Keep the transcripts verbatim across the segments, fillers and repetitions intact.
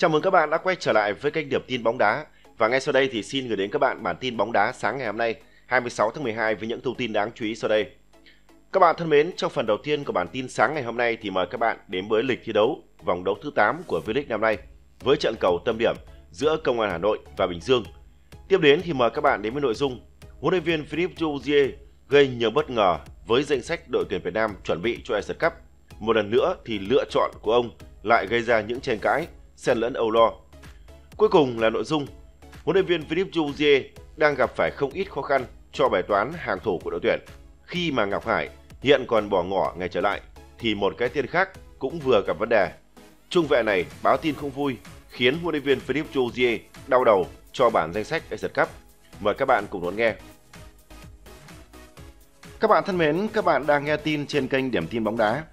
Chào mừng các bạn đã quay trở lại với kênh Điểm tin bóng đá. Và ngay sau đây thì xin gửi đến các bạn bản tin bóng đá sáng ngày hôm nay, hai mươi sáu tháng mười hai, với những thông tin đáng chú ý sau đây. Các bạn thân mến, trong phần đầu tiên của bản tin sáng ngày hôm nay thì mời các bạn đến với lịch thi đấu vòng đấu thứ tám của V-League năm nay, với trận cầu tâm điểm giữa Công an Hà Nội và Bình Dương. Tiếp đến thì mời các bạn đến với nội dung huấn luyện viên Philippe Troussier gây nhiều bất ngờ với danh sách đội tuyển Việt Nam chuẩn bị cho Asian Cup. Một lần nữa thì lựa chọn của ông lại gây ra những tranh cãi xen lẫn âu lo. Cuối cùng là nội dung huấn luyện viên Philippe Jourdain đang gặp phải không ít khó khăn cho bài toán hàng thủ của đội tuyển, khi mà Ngọc Hải hiện còn bỏ ngỏ ngày trở lại thì một cái tên khác cũng vừa gặp vấn đề. Trung vệ này báo tin không vui khiến huấn luyện viên Philippe Jourdain đau đầu cho bản danh sách Asian Cup. Mời các bạn cùng đón nghe. Các bạn thân mến, các bạn đang nghe tin trên kênh Điểm tin bóng đá.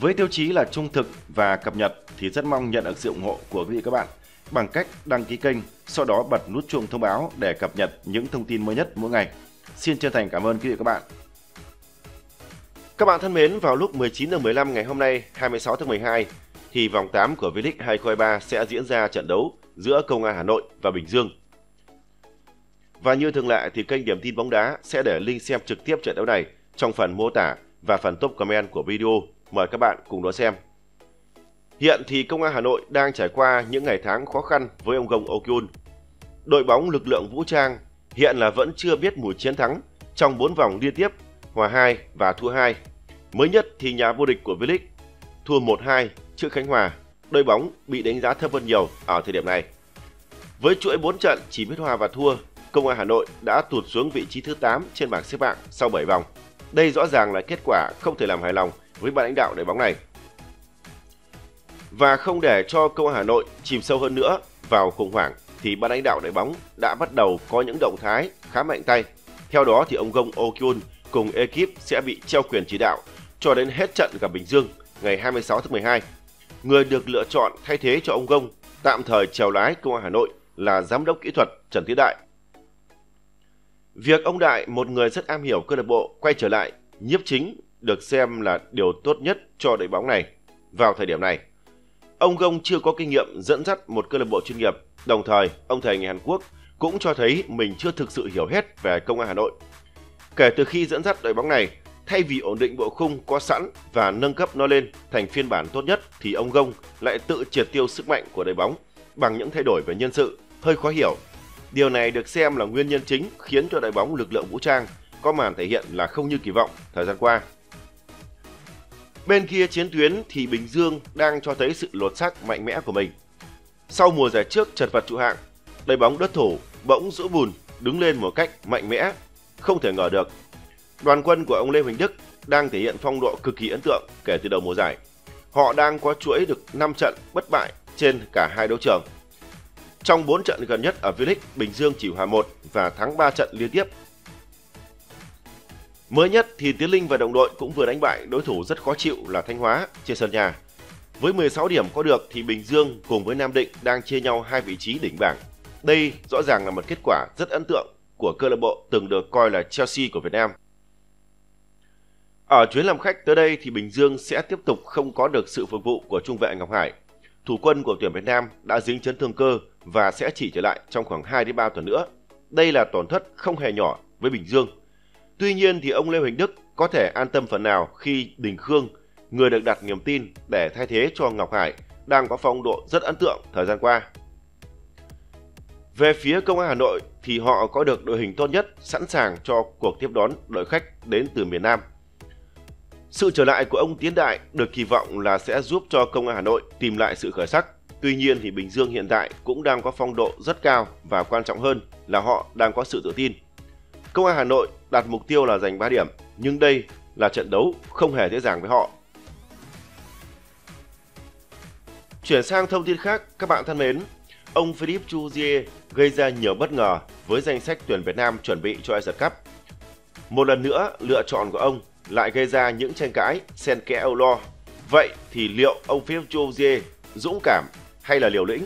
Với tiêu chí là trung thực và cập nhật thì rất mong nhận được sự ủng hộ của quý vị các bạn bằng cách đăng ký kênh, sau đó bật nút chuông thông báo để cập nhật những thông tin mới nhất mỗi ngày. Xin chân thành cảm ơn quý vị các bạn. Các bạn thân mến, vào lúc mười chín giờ mười lăm ngày hôm nay, hai mươi sáu tháng mười hai, thì vòng tám của V-League hai không hai ba sẽ diễn ra trận đấu giữa Công an Hà Nội và Bình Dương. Và như thường lệ thì kênh Điểm tin bóng đá sẽ để link xem trực tiếp trận đấu này trong phần mô tả và phần top comment của video. Mời các bạn cùng đón xem. Hiện thì Công an Hà Nội đang trải qua những ngày tháng khó khăn với ông Gong Oh-kyun. Đội bóng lực lượng vũ trang hiện là vẫn chưa biết mùi chiến thắng trong bốn vòng liên tiếp hòa hai và thua hai. Mới nhất thì nhà vô địch của V-League thua một hai trước Khánh Hòa, đội bóng bị đánh giá thấp hơn nhiều ở thời điểm này. Với chuỗi bốn trận chỉ biết hòa và thua, Công an Hà Nội đã tụt xuống vị trí thứ tám trên bảng xếp hạng sau bảy vòng. Đây rõ ràng là kết quả không thể làm hài lòng với ban lãnh đạo đội bóng này. Và không để cho Công an Hà Nội chìm sâu hơn nữa vào khủng hoảng thì ban lãnh đạo đội bóng đã bắt đầu có những động thái khá mạnh tay. Theo đó thì ông Gong Oh-kyun cùng ekip sẽ bị treo quyền chỉ đạo cho đến hết trận gặp Bình Dương ngày hai mươi sáu tháng mười hai. Người được lựa chọn thay thế cho ông Gong tạm thời chèo lái Công an Hà Nội là giám đốc kỹ thuật Trần Thế Đại. Việc ông Đại, một người rất am hiểu câu lạc bộ, quay trở lại nhiếp chính được xem là điều tốt nhất cho đội bóng này vào thời điểm này. Ông Gong chưa có kinh nghiệm dẫn dắt một câu lạc bộ chuyên nghiệp, đồng thời ông thầy người Hàn Quốc cũng cho thấy mình chưa thực sự hiểu hết về Công an Hà Nội. Kể từ khi dẫn dắt đội bóng này, thay vì ổn định bộ khung có sẵn và nâng cấp nó lên thành phiên bản tốt nhất thì ông Gong lại tự triệt tiêu sức mạnh của đội bóng bằng những thay đổi về nhân sự hơi khó hiểu. Điều này được xem là nguyên nhân chính khiến cho đội bóng lực lượng vũ trang có màn thể hiện là không như kỳ vọng thời gian qua. Bên kia chiến tuyến thì Bình Dương đang cho thấy sự lột xác mạnh mẽ của mình. Sau mùa giải trước chật vật trụ hạng, đội bóng đất thủ bỗng rũ bùn đứng lên một cách mạnh mẽ, không thể ngờ được. Đoàn quân của ông Lê Huỳnh Đức đang thể hiện phong độ cực kỳ ấn tượng kể từ đầu mùa giải. Họ đang có chuỗi được năm trận bất bại trên cả hai đấu trường. Trong bốn trận gần nhất ở V-League, Bình Dương chỉ hòa một và thắng ba trận liên tiếp. Mới nhất thì Tiến Linh và đồng đội cũng vừa đánh bại đối thủ rất khó chịu là Thanh Hóa trên sân nhà. Với mười sáu điểm có được thì Bình Dương cùng với Nam Định đang chia nhau hai vị trí đỉnh bảng. Đây rõ ràng là một kết quả rất ấn tượng của câu lạc bộ từng được coi là Chelsea của Việt Nam. Ở chuyến làm khách tới đây thì Bình Dương sẽ tiếp tục không có được sự phục vụ của trung vệ Ngọc Hải. Thủ quân của tuyển Việt Nam đã dính chấn thương cơ và sẽ chỉ trở lại trong khoảng hai đến ba tuần nữa. Đây là tổn thất không hề nhỏ với Bình Dương. Tuy nhiên thì ông Lê Huỳnh Đức có thể an tâm phần nào khi Đình Khương, người được đặt niềm tin để thay thế cho Ngọc Hải, đang có phong độ rất ấn tượng thời gian qua. Về phía Công an Hà Nội thì họ có được đội hình tốt nhất sẵn sàng cho cuộc tiếp đón đội khách đến từ miền Nam. Sự trở lại của ông Tiến Đại được kỳ vọng là sẽ giúp cho Công an Hà Nội tìm lại sự khởi sắc. Tuy nhiên thì Bình Dương hiện tại cũng đang có phong độ rất cao và quan trọng hơn là họ đang có sự tự tin. Công an Hà Nội đặt mục tiêu là giành ba điểm, nhưng đây là trận đấu không hề dễ dàng với họ. Chuyển sang thông tin khác, các bạn thân mến, ông Philippe Troussier gây ra nhiều bất ngờ với danh sách tuyển Việt Nam chuẩn bị cho Asian Cup. Một lần nữa, lựa chọn của ông lại gây ra những tranh cãi xen kẽ âu lo. Vậy thì liệu ông Philippe Troussier dũng cảm hay là liều lĩnh?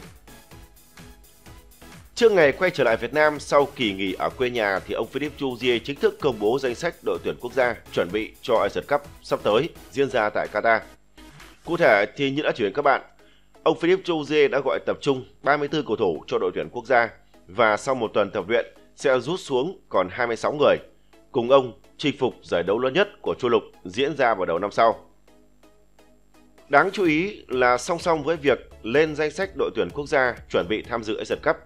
Trước ngày quay trở lại Việt Nam sau kỳ nghỉ ở quê nhà thì ông Philippe Troussier chính thức công bố danh sách đội tuyển quốc gia chuẩn bị cho Asian Cup sắp tới diễn ra tại Qatar. Cụ thể thì như đã chuyển các bạn, Ông Philippe Troussier đã gọi tập trung ba mươi tư cầu thủ cho đội tuyển quốc gia và sau một tuần tập luyện sẽ rút xuống còn hai mươi sáu người. Cùng ông chinh phục giải đấu lớn nhất của châu lục diễn ra vào đầu năm sau. Đáng chú ý là song song với việc lên danh sách đội tuyển quốc gia chuẩn bị tham dự Asian Cup,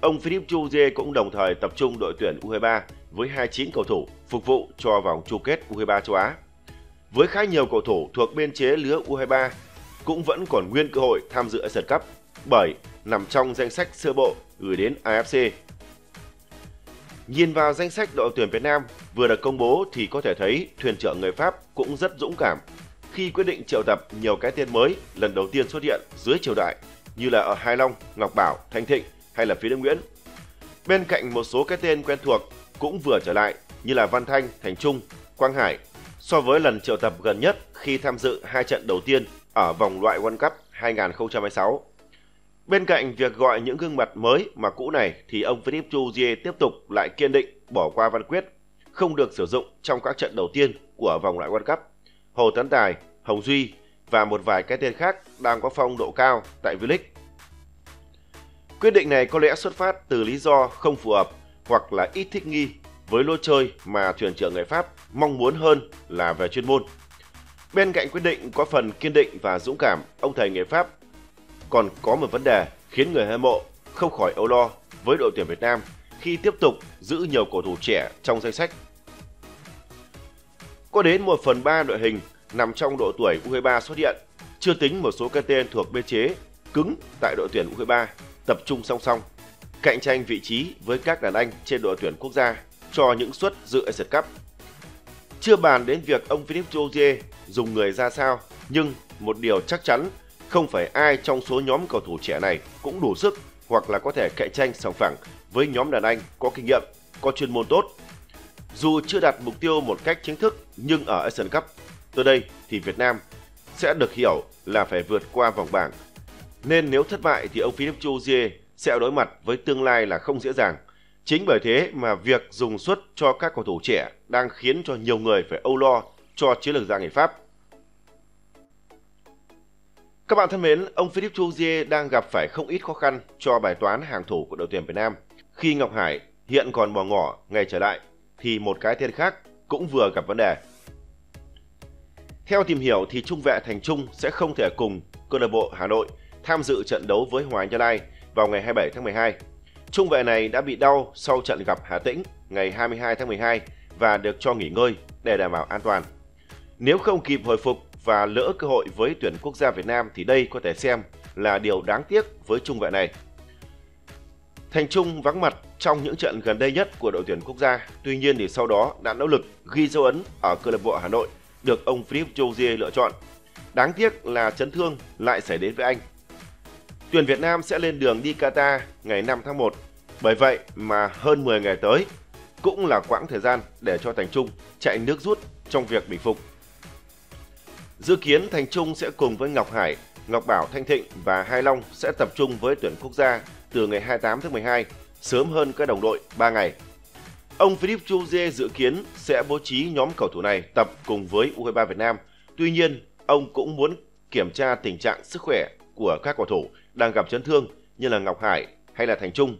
ông Philippe Troussier cũng đồng thời tập trung đội tuyển U hai mươi ba với hai mươi chín cầu thủ phục vụ cho vòng chung kết U hai mươi ba châu Á. Với khá nhiều cầu thủ thuộc biên chế lứa U hai mươi ba cũng vẫn còn nguyên cơ hội tham dự Asian Cup bởi nằm trong danh sách sơ bộ gửi đến a ép xê. Nhìn vào danh sách đội tuyển Việt Nam vừa được công bố thì có thể thấy thuyền trưởng người Pháp cũng rất dũng cảm khi quyết định triệu tập nhiều cái tên mới lần đầu tiên xuất hiện dưới triều đại như là ở Hải Long, Ngọc Bảo, Thanh Thịnh hay là Phí Đăng Nguyễn. Bên cạnh một số cái tên quen thuộc cũng vừa trở lại như là Văn Thanh, Thành Trung, Quang Hải so với lần triệu tập gần nhất khi tham dự hai trận đầu tiên ở vòng loại World Cup hai nghìn không trăm hai mươi sáu. Bên cạnh việc gọi những gương mặt mới mà cũ này thì ông Philippe Troussier tiếp tục lại kiên định bỏ qua Văn Quyết, không được sử dụng trong các trận đầu tiên của vòng loại World Cup, Hồ Tấn Tài, Hồng Duy và một vài cái tên khác đang có phong độ cao tại V-League. Quyết định này có lẽ xuất phát từ lý do không phù hợp hoặc là ít thích nghi với lối chơi mà thuyền trưởng người Pháp mong muốn hơn là về chuyên môn. Bên cạnh quyết định có phần kiên định và dũng cảm, ông thầy người Pháp còn có một vấn đề khiến người hâm mộ không khỏi âu lo với đội tuyển Việt Nam khi tiếp tục giữ nhiều cầu thủ trẻ trong danh sách. Có đến một phần ba đội hình nằm trong độ tuổi U hai mươi ba xuất hiện, chưa tính một số cái tên thuộc biên chế cứng tại đội tuyển U hai mươi ba tập trung song song, cạnh tranh vị trí với các đàn anh trên đội tuyển quốc gia cho những suất dự Asian Cup. Chưa bàn đến việc ông Philippe Troussier dùng người ra sao, nhưng một điều chắc chắn không phải ai trong số nhóm cầu thủ trẻ này cũng đủ sức hoặc là có thể cạnh tranh sòng phẳng với nhóm đàn anh có kinh nghiệm, có chuyên môn tốt. Dù chưa đặt mục tiêu một cách chính thức nhưng ở Asian Cup tới đây thì Việt Nam sẽ được hiểu là phải vượt qua vòng bảng. Nên nếu thất bại thì ông Philippe Troussier sẽ đối mặt với tương lai là không dễ dàng. Chính bởi thế mà việc dùng suất cho các cầu thủ trẻ đang khiến cho nhiều người phải âu lo cho chiến lược gia người Pháp. Các bạn thân mến, ông Philippe Troussier đang gặp phải không ít khó khăn cho bài toán hàng thủ của đội tuyển Việt Nam. Khi Ngọc Hải hiện còn bỏ ngỏ ngày trở lại thì một cái tên khác cũng vừa gặp vấn đề. Theo tìm hiểu thì trung vệ Thành Trung sẽ không thể cùng câu lạc bộ Hà Nội tham dự trận đấu với Hoàng Anh Gia Lai vào ngày hai mươi bảy tháng mười hai. Trung vệ này đã bị đau sau trận gặp Hà Tĩnh ngày hai mươi hai tháng mười hai và được cho nghỉ ngơi để đảm bảo an toàn. Nếu không kịp hồi phục và lỡ cơ hội với tuyển quốc gia Việt Nam thì đây có thể xem là điều đáng tiếc với trung vệ này. Thành Trung vắng mặt trong những trận gần đây nhất của đội tuyển quốc gia, tuy nhiên thì sau đó đã nỗ lực ghi dấu ấn ở câu lạc bộ Hà Nội được ông Philippe Troussier lựa chọn. Đáng tiếc là chấn thương lại xảy đến với anh. Tuyển Việt Nam sẽ lên đường đi Qatar ngày năm tháng một, bởi vậy mà hơn mười ngày tới cũng là quãng thời gian để cho Thành Trung chạy nước rút trong việc bình phục. Dự kiến Thành Trung sẽ cùng với Ngọc Hải, Ngọc Bảo, Thanh Thịnh và Hải Long sẽ tập trung với tuyển quốc gia từ ngày hai mươi tám tháng mười hai, sớm hơn các đồng đội ba ngày. Ông Philippe Troussier dự kiến sẽ bố trí nhóm cầu thủ này tập cùng với U hai mươi ba Việt Nam. Tuy nhiên, ông cũng muốn kiểm tra tình trạng sức khỏe của các cầu thủ đang gặp chấn thương như là Ngọc Hải hay là Thành Trung.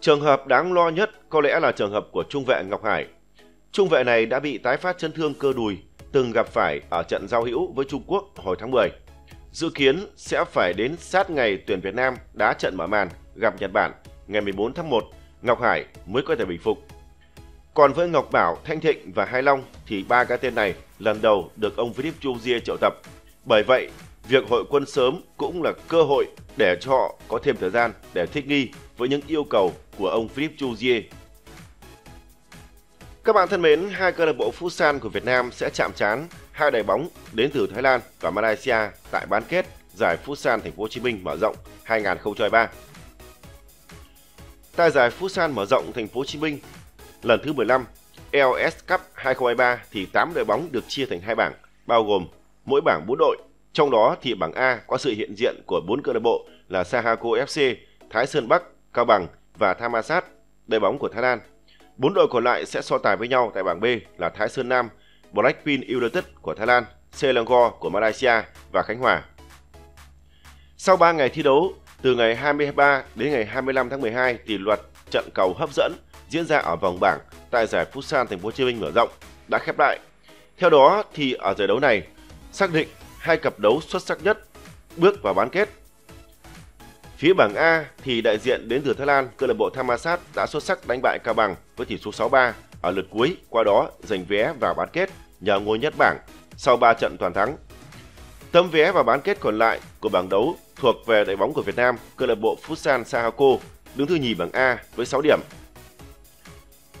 Trường hợp đáng lo nhất có lẽ là trường hợp của trung vệ Ngọc Hải. Trung vệ này đã bị tái phát chấn thương cơ đùi từng gặp phải ở trận giao hữu với Trung Quốc hồi tháng mười. Dự kiến sẽ phải đến sát ngày tuyển Việt Nam đá trận mở màn gặp Nhật Bản ngày mười bốn tháng một, Ngọc Hải mới có thể bình phục. Còn với Ngọc Bảo, Thanh Thịnh và Hải Long thì ba cái tên này lần đầu được ông Philippe Troussier triệu tập. Bởi vậy, việc hội quân sớm cũng là cơ hội để cho họ có thêm thời gian để thích nghi với những yêu cầu của ông Philippe Troussier. Các bạn thân mến, hai câu lạc bộ Futsal của Việt Nam sẽ chạm trán hai đội bóng đến từ Thái Lan và Malaysia tại bán kết giải Futsal Thành phố Hồ Chí Minh mở rộng hai nghìn không trăm hai mươi ba. Tại giải Futsal mở rộng Thành phố Hồ Chí Minh lần thứ mười lăm e lờ ét Cup hai nghìn không trăm hai mươi ba thì tám đội bóng được chia thành hai bảng, bao gồm mỗi bảng bốn đội. Trong đó thì bảng A có sự hiện diện của bốn câu lạc bộ là Sahako ép xê, Thái Sơn Bắc, Cao Bằng và Thammasat, đội bóng của Thái Lan. Bốn đội còn lại sẽ so tài với nhau tại bảng B là Thái Sơn Nam, Blackpin United của Thái Lan, Selangor của Malaysia và Khánh Hòa. Sau ba ngày thi đấu, từ ngày hai mươi ba đến ngày hai mươi lăm tháng mười hai thì loạt trận cầu hấp dẫn diễn ra ở vòng bảng tại giải Futsal Thành phố Hồ Chí Minh mở rộng đã khép lại. Theo đó thì ở giải đấu này xác định hai cặp đấu xuất sắc nhất bước vào bán kết. Phía bảng A thì đại diện đến từ Thái Lan, câu lạc bộ Thammasat đã xuất sắc đánh bại Cao Bằng với tỷ số sáu ba ở lượt cuối, qua đó giành vé vào bán kết nhờ ngôi nhất bảng sau ba trận toàn thắng. Tấm vé vào bán kết còn lại của bảng đấu thuộc về đội bóng của Việt Nam, câu lạc bộ Futsal Sahako đứng thứ nhì bảng A với sáu điểm.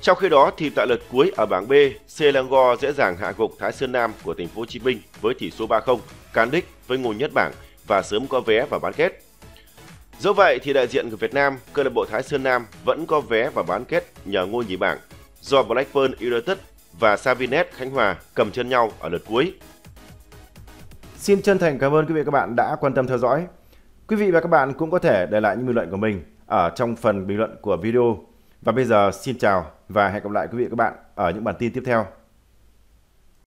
Trong khi đó thì tại lượt cuối ở bảng B, Selangor dễ dàng hạ gục Thái Sơn Nam của Thành phố Hồ Chí Minh với tỷ số ba không, cán đích với ngôi nhất bảng và sớm có vé vào bán kết. Dẫu vậy thì đại diện của Việt Nam, câu lạc bộ Thái Sơn Nam vẫn có vé vào bán kết nhờ ngôi nhì bảng do Blackpin United và Savinet Khánh Hòa cầm chân nhau ở lượt cuối. Xin chân thành cảm ơn quý vị và các bạn đã quan tâm theo dõi. Quý vị và các bạn cũng có thể để lại những bình luận của mình ở trong phần bình luận của video. Và bây giờ xin chào và hẹn gặp lại quý vị và các bạn ở những bản tin tiếp theo.